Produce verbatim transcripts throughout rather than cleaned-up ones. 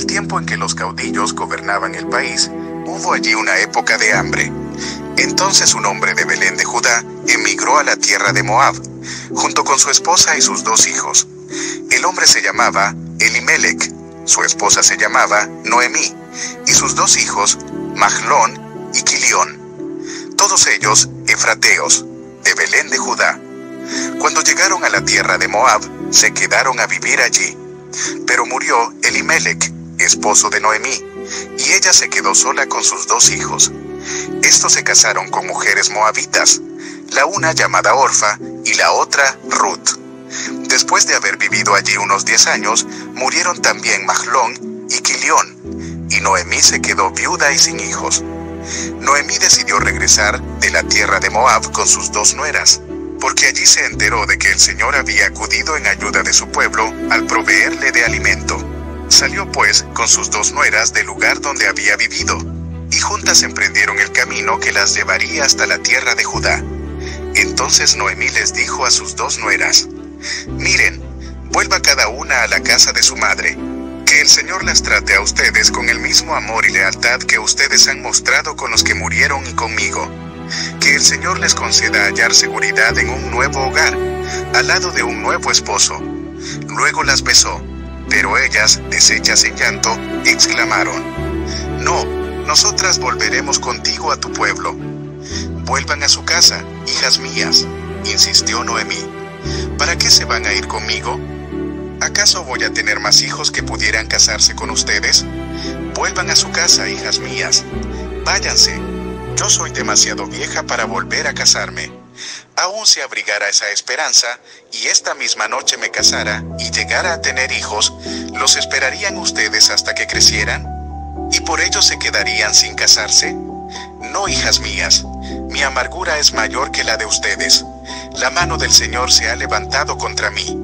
el tiempo en que los caudillos gobernaban el país, hubo allí una época de hambre. Entonces un hombre de Belén de Judá emigró a la tierra de Moab, junto con su esposa y sus dos hijos. El hombre se llamaba Elimelec, su esposa se llamaba Noemí, y sus dos hijos, Mahlón y Kilión, todos ellos efrateos, de Belén de Judá. Cuando llegaron a la tierra de Moab, se quedaron a vivir allí. Pero murió Elimelec, esposo de Noemí, y ella se quedó sola con sus dos hijos. Estos se casaron con mujeres moabitas, la una llamada Orfa y la otra Rut. Después de haber vivido allí unos diez años, murieron también Mahlón y Kilión, y Noemí se quedó viuda y sin hijos. Noemí decidió regresar de la tierra de Moab con sus dos nueras, porque allí se enteró de que el Señor había acudido en ayuda de su pueblo al proveerle de alimento. Salió pues con sus dos nueras del lugar donde había vivido, y juntas emprendieron el camino que las llevaría hasta la tierra de Judá. Entonces Noemí les dijo a sus dos nueras: «Miren, vuelva cada una a la casa de su madre. Que el Señor las trate a ustedes con el mismo amor y lealtad que ustedes han mostrado con los que murieron y conmigo. Que el Señor les conceda hallar seguridad en un nuevo hogar, al lado de un nuevo esposo». Luego las besó, pero ellas, deshechas en llanto, exclamaron: «No, nosotras volveremos contigo a tu pueblo». «Vuelvan a su casa, hijas mías», insistió Noemí. «¿Para qué se van a ir conmigo? ¿Acaso voy a tener más hijos que pudieran casarse con ustedes? Vuelvan a su casa, hijas mías. Váyanse. Yo soy demasiado vieja para volver a casarme. Aún si abrigara esa esperanza y esta misma noche me casara y llegara a tener hijos, ¿los esperarían ustedes hasta que crecieran? ¿Y por ello se quedarían sin casarse? No, hijas mías, mi amargura es mayor que la de ustedes. La mano del Señor se ha levantado contra mí».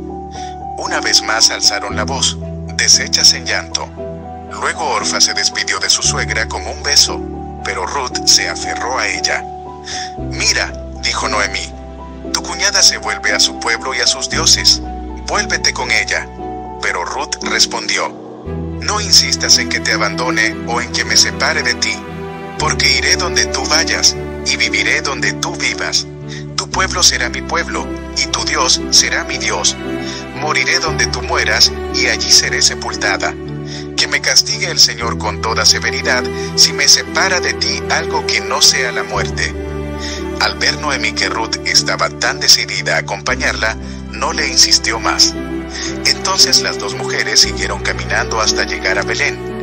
Una vez más alzaron la voz, deshechas en llanto. Luego Orfa se despidió de su suegra con un beso, pero Rut se aferró a ella. «Mira», dijo Noemí, «tu cuñada se vuelve a su pueblo y a sus dioses. Vuélvete con ella». Pero Rut respondió: «No insistas en que te abandone o en que me separe de ti, porque iré donde tú vayas y viviré donde tú vivas. Tu pueblo será mi pueblo y tu Dios será mi Dios. Moriré donde tú mueras y allí seré sepultada. Que me castigue el Señor con toda severidad si me separa de ti algo que no sea la muerte». Al ver Noemí que Rut estaba tan decidida a acompañarla, no le insistió más. Entonces las dos mujeres siguieron caminando hasta llegar a Belén.